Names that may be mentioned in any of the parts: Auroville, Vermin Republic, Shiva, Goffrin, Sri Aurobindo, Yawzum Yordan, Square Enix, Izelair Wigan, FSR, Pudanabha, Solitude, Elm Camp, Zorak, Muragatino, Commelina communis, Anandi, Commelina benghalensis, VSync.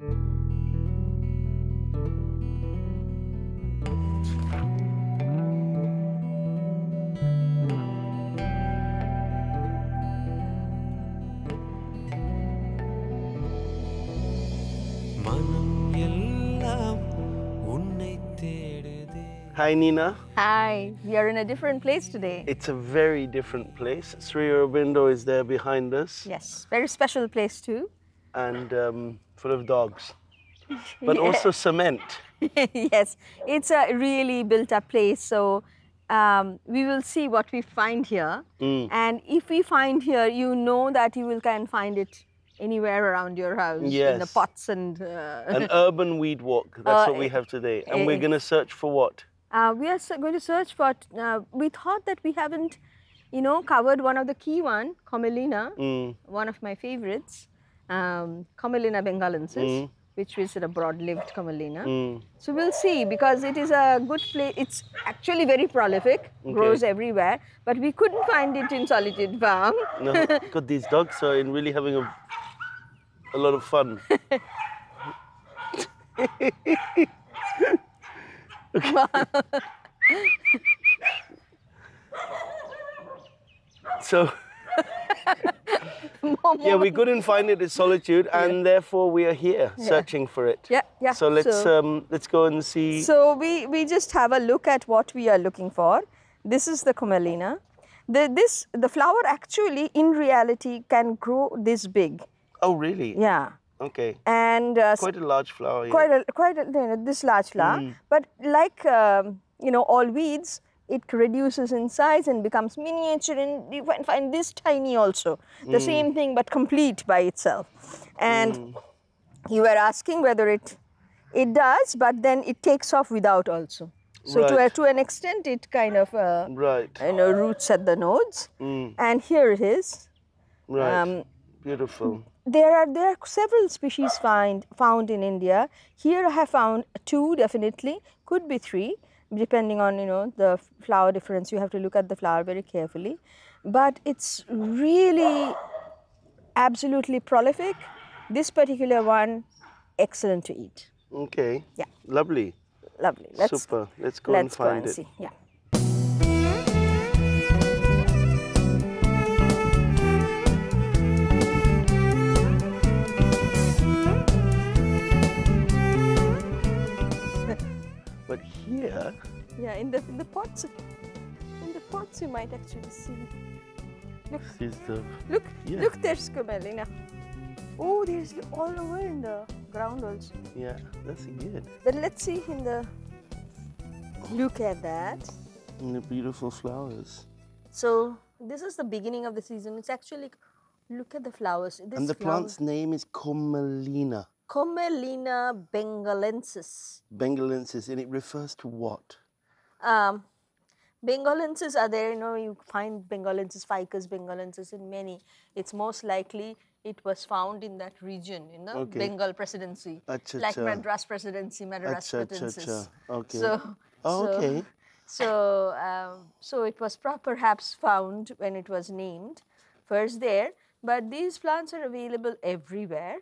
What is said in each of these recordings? Hi Nina. Hi. You're in a different place today. It's a very different place. Sri Aurobindo is there behind us. Yes, very special place too. And full of dogs, but yeah. Also cement. Yes, it's a really built-up place. So we will see what we find here. Mm. And if we find here, you know that you can find it anywhere around your house, yes. In the pots and... An urban weed walk, that's what we have today. And we're going to search for what? We are going to search for, we thought that we haven't, you know, covered one of the key one, Commelina, one of my favorites, Commelina benghalensis, which is a broad-lived Commelina. So we'll see, because it is a good place, it's actually very prolific, grows everywhere, but we couldn't find it in Solitude Farm. No, because these dogs are really having a lot of fun. Okay. So, yeah, we couldn't find it in Solitude, and therefore we are here searching for it. Yeah, yeah. So let's go and see. So we just have a look at what we are looking for. This is the Commelina. The flower actually, in reality, can grow this big. Oh, really? Yeah. Okay. And quite a large flower. Yeah. This large flower, but like you know, all weeds, it reduces in size and becomes miniature, and you can find this tiny also. The same thing, but complete by itself. And you were asking whether it does, but then it takes off without also. So to an extent, it kind of you know, roots at the nodes. And here it is. Right. Beautiful. There are several species found in India. Here I have found two definitely, could be three, depending on, you know, the flower difference. You have to look at the flower very carefully. But it's really absolutely prolific. This particular one, excellent to eat. Okay. Yeah. Lovely. Lovely. Super. Let's go and find it. Let's go and see. Yeah. But here, yeah, in the pots you might actually see. Look, look, there's Commelina. Oh, there's all over in the ground also. Yeah, that's good. But let's see in the. Look at that. And the beautiful flowers. So this is the beginning of the season. It's actually, look at the flowers. This and the plant's name is Commelina. Commelina benghalensis. Benghalensis, and it refers to what? Benghalensis are there, you know, you find Benghalensis ficus, Benghalensis in many. It's most likely it was found in that region, you know, Bengal presidency. Achcha, like Madras presidency, Madras presidency. Okay. So it was perhaps found when it was named first there, but these plants are available everywhere.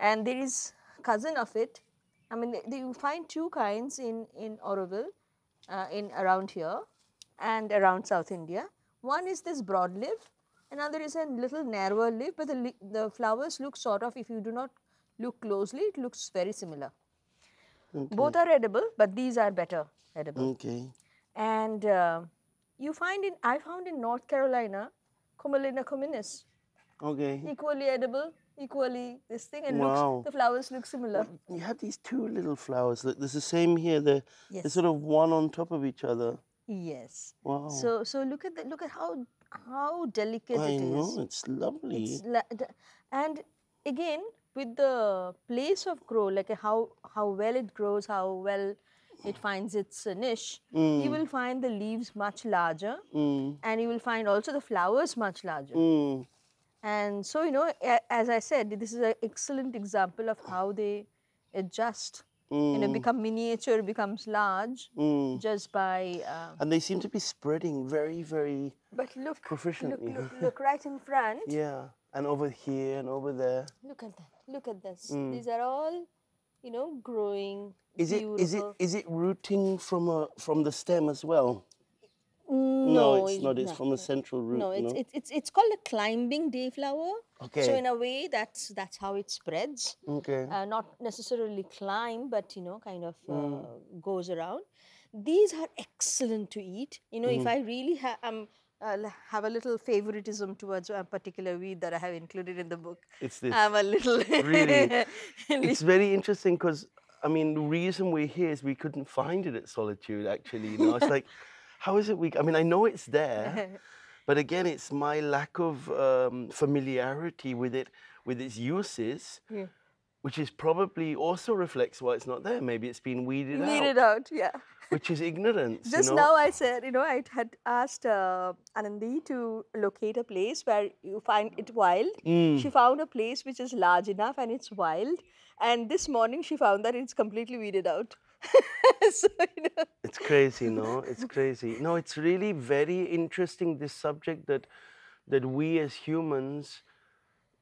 And there is cousin of it. I mean, you find two kinds in Auroville, around here and around South India. One is this broad leaf, another is a little narrower leaf, but the flowers look sort of, if you do not look closely, it looks very similar. Okay. Both are edible, but these are better edible. Okay. And I found in North Carolina, Commelina communis. Okay. Equally edible. Equally this thing, and the flowers look similar. You have these two little flowers. Look, there's the same here. They're sort of one on top of each other. Yes. Wow. So look at how delicate it is. I know, it's lovely. And again, with the place of grow, like how well it grows, how well it finds its niche, you will find the leaves much larger, and you will find also the flowers much larger. And so, you know, as I said, this is an excellent example of how they adjust, you know, become miniature, becomes large, just by... and they seem to be spreading very, very proficiently. Look right in front. Yeah, and over here and over there. Look at that. Look at this. These are all, you know, growing. Is it rooting from the stem as well? No, it's not. It's from a central root. No, it's called a climbing dayflower. Okay. So in a way, that's how it spreads. Okay. Not necessarily climb, but you know, kind of goes around. These are excellent to eat. You know, if I really have a little favoritism towards a particular weed that I have included in the book. It's this. I'm a little. Really. It's very interesting because I mean, the reason we're here is we couldn't find it at Solitude. Actually, you know, it's like. How is it we, I mean, I know it's there, but again, it's my lack of familiarity with it, with its uses, which is probably also reflects why it's not there. Maybe it's been weeded out. Weeded out, yeah. Which is ignorance. Just now I said, you know, I had asked Anandi to locate a place where you find it wild. She found a place which is large enough and it's wild. And this morning she found that it's completely weeded out. So, you know. It's crazy, no? It's crazy. No, it's really very interesting, this subject that we as humans,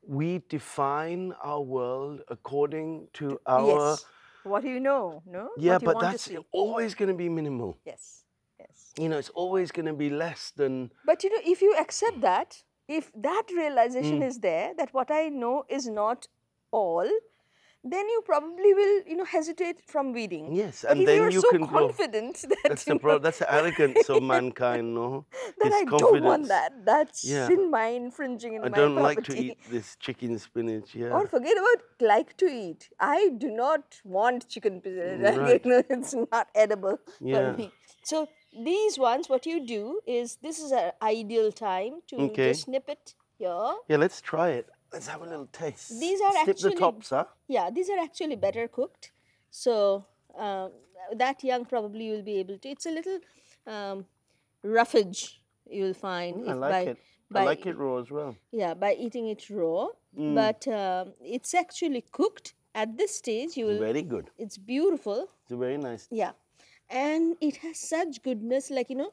we define our world according to our... Yes. What do you know, no? Yeah, but that's always going to be minimal. Yes, yes. You know, it's always going to be less than... But, you know, if you accept that, if that realization is there, that what I know is not all, then you probably will, you know, hesitate from weeding. Yes, and then you so can confident grow. That that's the problem. That's the arrogance of mankind, no? That I don't want that. That's in my infringing in my property. I don't like to eat this chicken spinach. Yeah. Or forget about like to eat. I do not want chicken spinach. Right. It's not edible for me. So these ones, what you do is this is an ideal time to just nip it here. Yeah, let's try it. Let's have a little taste. These are actually, the tops, huh? Yeah, these are actually better cooked. So that young probably you'll be able to. It's a little roughage you'll find. I like it. I like it raw as well. Yeah, by eating it raw. But it's actually cooked. At this stage, you will. Very good. It's beautiful. It's very nice. Yeah, and it has such goodness. Like you know,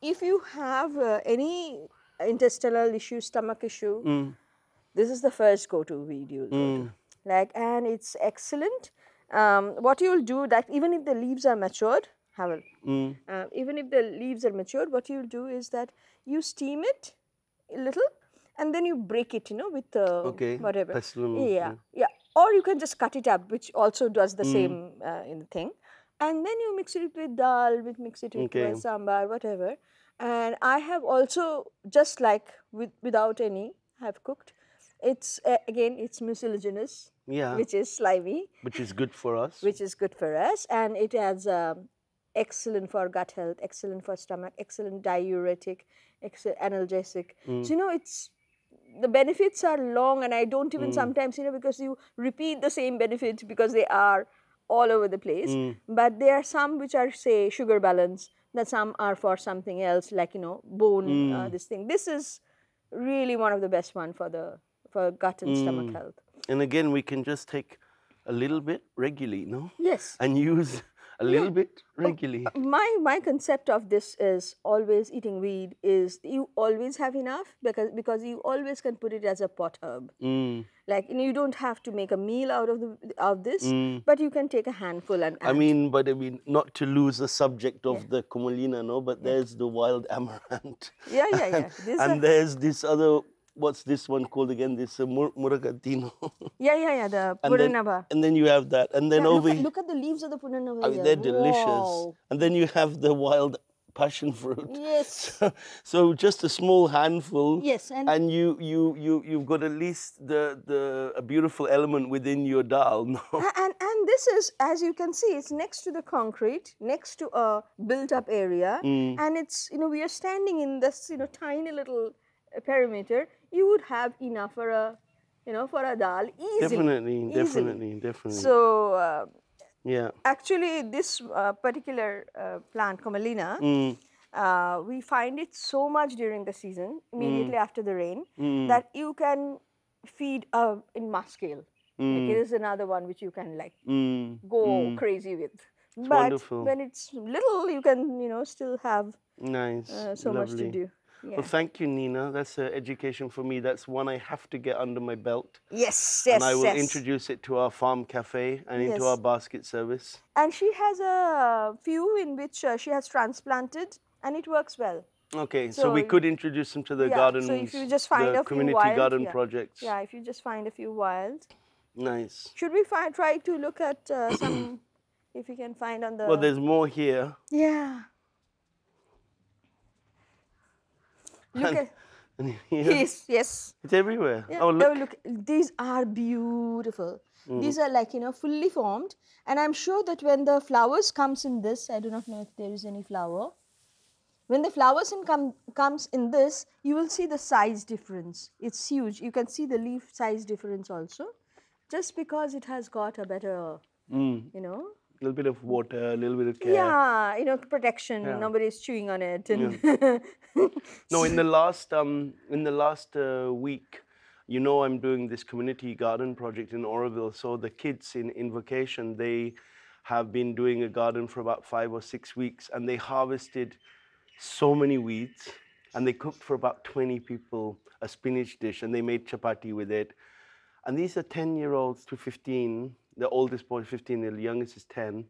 if you have any intestinal issue, stomach issue. This is the first go-to video. Like, and it's excellent. What you'll do, that even if the leaves are matured, even if the leaves are matured, what you'll do is that you steam it a little, and then you break it, you know, with whatever. Yeah. Or you can just cut it up, which also does the same in the thing. And then you mix it with dal, mix it with sambar, whatever. And I have also, just like without any, have cooked. It's, again, it's mucilaginous, which is slimy. Which is good for us. Which is good for us. And it has excellent for gut health, excellent for stomach, excellent diuretic, excellent analgesic. So, you know, it's, the benefits are long and I don't even sometimes, you know, because you repeat the same benefits because they are all over the place. But there are some which are, say, sugar balance, that some are for something else, like, you know, bone, this thing. This is really one of the best one for the... for gut and stomach health. And again, we can just take a little bit regularly, no? Yes. And use a little bit regularly. My concept of this is always eating weed is you always have enough because you always can put it as a pot herb. Like, you know, you don't have to make a meal out of this, but you can take a handful and add. I mean, not to lose the subject of the Commelina, no? But there's the wild amaranth. Yeah. And there's this other... What's this one called again? This Muragatino. The Pudanabha. And then you have that. And then look at the leaves of the Pudanabha. I mean, they're delicious. Wow. And then you have the wild passion fruit. Yes. So just a small handful. Yes. And you've got at least a beautiful element within your dal. No? And this is, as you can see, it's next to the concrete, next to a built-up area. And it's, you know, we are standing in this, you know, tiny little perimeter. You would have enough for a, you know, for a dal, easily. Definitely. So, actually this particular plant, Commelina, we find it so much during the season, immediately after the rain, that you can feed in mass scale. Like it is another one which you can like go crazy with. It's wonderful. When it's little, you can, you know, still have so much to do. Yeah. Well, thank you, Nina. That's education for me. That's one I have to get under my belt. Yes, yes, and I will introduce it to our farm cafe and into our basket service. And she has a few in which she has transplanted and it works well. Okay, so we could introduce them to the gardens, so if you just find the community garden projects. Yeah, if you just find a few wild. Nice. Should we try to look at some, if we can find on the... Well, there's more here. Yeah. Look at this, yes. It's everywhere. Yeah. Oh, look. Oh, look. These are beautiful. Mm. These are like, you know, fully formed. And I'm sure that when the flowers comes in this, I do not know if there is any flower. When the flowers comes in this, you will see the size difference. It's huge. You can see the leaf size difference also. Just because it has got a better, you know. A little bit of water, a little bit of care. Yeah, you know, protection. Yeah. Nobody's chewing on it. And no, in the last week, you know, I'm doing this community garden project in Auroville. So the kids in vacation, they have been doing a garden for about 5 or 6 weeks, and they harvested so many weeds, and they cooked for about 20 people a spinach dish, and they made chapati with it. And these are 10-year-olds to 15. The oldest boy is 15, the youngest is 10.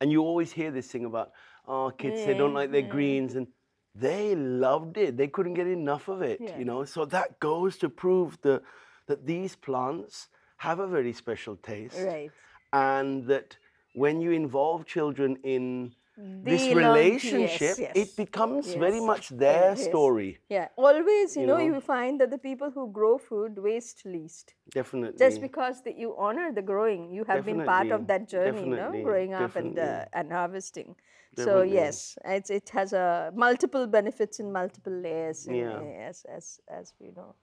And you always hear this thing about, oh, kids, they don't like their greens. And they loved it. They couldn't get enough of it, you know. So that goes to prove that these plants have a very special taste. Right. And that when you involve children in this relationship, it becomes very much their story. Yeah, always, you know, you find that the people who grow food waste least. Definitely. Just because that you honor the growing, you have been part of that journey, you know, growing up and harvesting. Definitely. So yes, it has multiple benefits in multiple layers, as we know.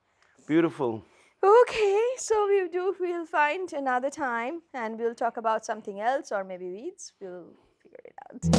Beautiful. Okay, so we'll find another time and we'll talk about something else, or maybe weeds. We'll figure it out.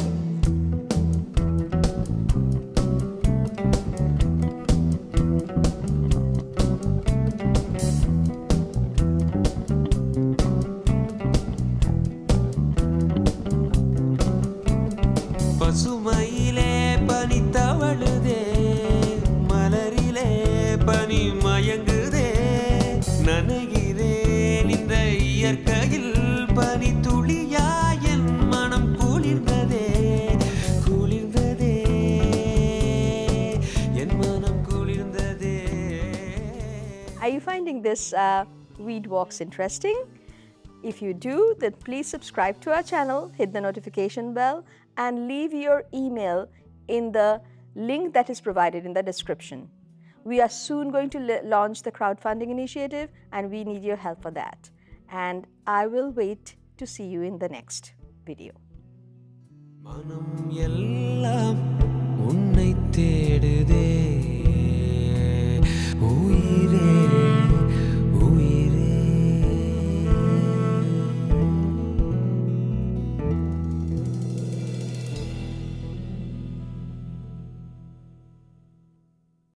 Are you finding this Weed Walks interesting? If you do, then please subscribe to our channel, hit the notification bell, and leave your email in the link that is provided in the description. We are soon going to launch the crowdfunding initiative, and we need your help for that. And I will wait to see you in the next video.